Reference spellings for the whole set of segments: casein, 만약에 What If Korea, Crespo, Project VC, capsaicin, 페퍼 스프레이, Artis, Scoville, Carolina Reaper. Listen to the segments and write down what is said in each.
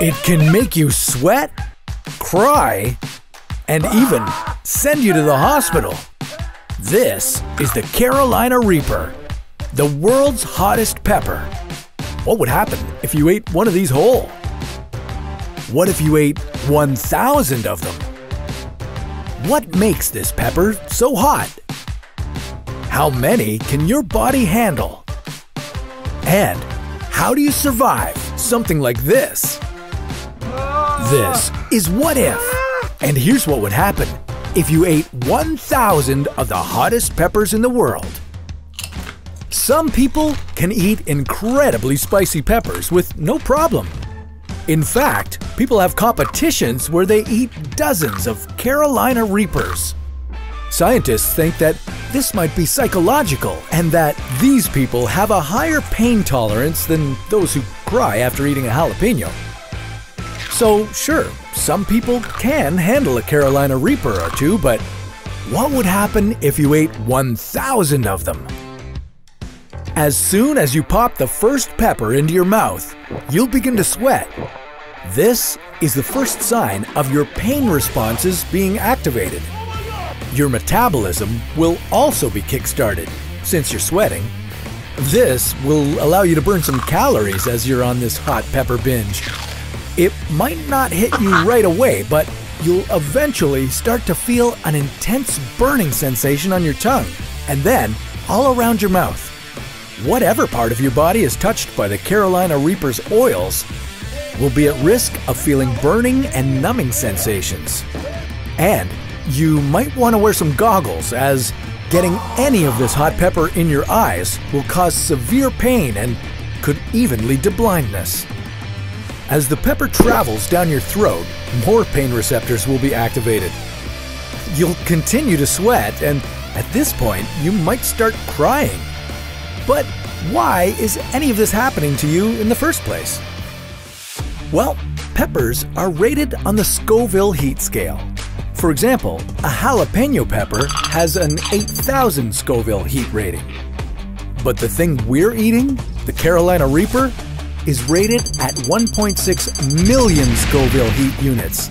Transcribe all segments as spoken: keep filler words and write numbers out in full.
It can make you sweat, cry, and even send you to the hospital. This is the Carolina Reaper, the world's hottest pepper. What would happen if you ate one of these whole? What if you ate one thousand of them? What makes this pepper so hot? How many can your body handle? And how do you survive something like this? This is What If, and here's what would happen if you ate one thousand of the hottest peppers in the world. Some people can eat incredibly spicy peppers with no problem. In fact, people have competitions where they eat dozens of Carolina Reapers. Scientists think that this might be psychological and that these people have a higher pain tolerance than those who cry after eating a jalapeno. So sure, some people can handle a Carolina Reaper or two, but what would happen if you ate one thousand of them? As soon as you pop the first pepper into your mouth, you'll begin to sweat. This is the first sign of your pain responses being activated. Your metabolism will also be kick-started, since you're sweating. This will allow you to burn some calories as you're on this hot pepper binge. It might not hit you right away, but you'll eventually start to feel an intense burning sensation on your tongue, and then all around your mouth. Whatever part of your body is touched by the Carolina Reaper's oils will be at risk of feeling burning and numbing sensations. And you might want to wear some goggles, as getting any of this hot pepper in your eyes will cause severe pain and could even lead to blindness. As the pepper travels down your throat, more pain receptors will be activated. You'll continue to sweat, and at this point, you might start crying. But why is any of this happening to you in the first place? Well, peppers are rated on the Scoville heat scale. For example, a jalapeno pepper has an eight thousand Scoville heat rating. But the thing we're eating, the Carolina Reaper, is rated at one point six million Scoville heat units,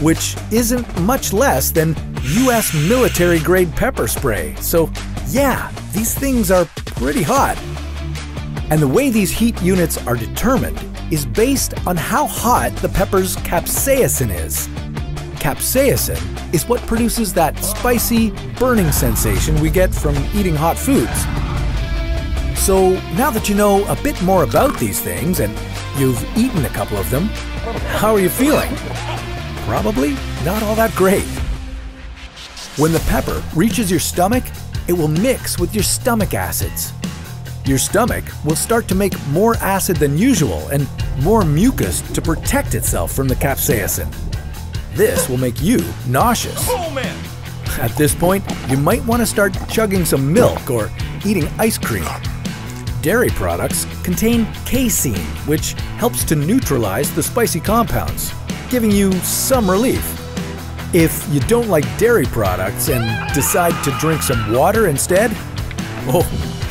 which isn't much less than U S military-grade pepper spray. So yeah, these things are pretty hot. And the way these heat units are determined is based on how hot the pepper's capsaicin is. Capsaicin is what produces that spicy, burning sensation we get from eating hot foods. So now that you know a bit more about these things and you've eaten a couple of them, how are you feeling? Probably not all that great. When the pepper reaches your stomach, it will mix with your stomach acids. Your stomach will start to make more acid than usual and more mucus to protect itself from the capsaicin. This will make you nauseous. Oh, man. At this point, you might want to start chugging some milk or eating ice cream. Dairy products contain casein, which helps to neutralize the spicy compounds, giving you some relief. If you don't like dairy products and decide to drink some water instead, oh,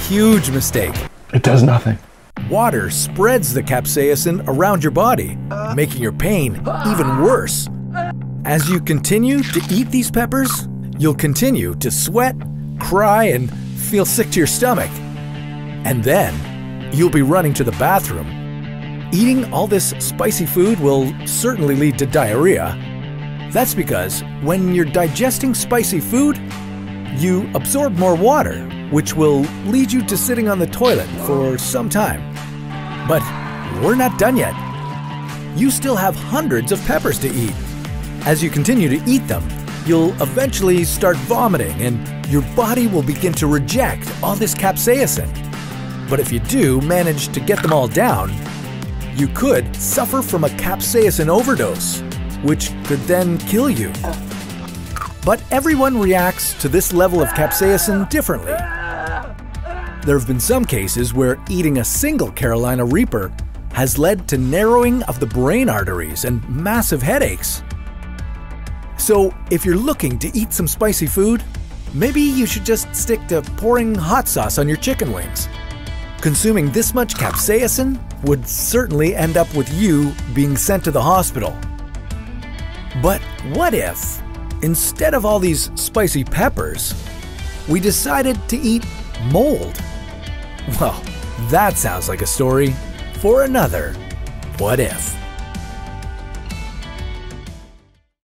huge mistake. It does nothing. Water spreads the capsaicin around your body, making your pain even worse. As you continue to eat these peppers, you'll continue to sweat, cry, and feel sick to your stomach. And then you'll be running to the bathroom. Eating all this spicy food will certainly lead to diarrhea. That's because when you're digesting spicy food, you absorb more water, which will lead you to sitting on the toilet for some time. But we're not done yet. You still have hundreds of peppers to eat. As you continue to eat them, you'll eventually start vomiting and your body will begin to reject all this capsaicin. But if you do manage to get them all down, you could suffer from a capsaicin overdose, which could then kill you. But everyone reacts to this level of capsaicin differently. There have been some cases where eating a single Carolina Reaper has led to narrowing of the brain arteries and massive headaches. So if you're looking to eat some spicy food, maybe you should just stick to pouring hot sauce on your chicken wings. Consuming this much capsaicin would certainly end up with you being sent to the hospital. But what if, instead of all these spicy peppers, we decided to eat mold? Well, that sounds like a story for another What If.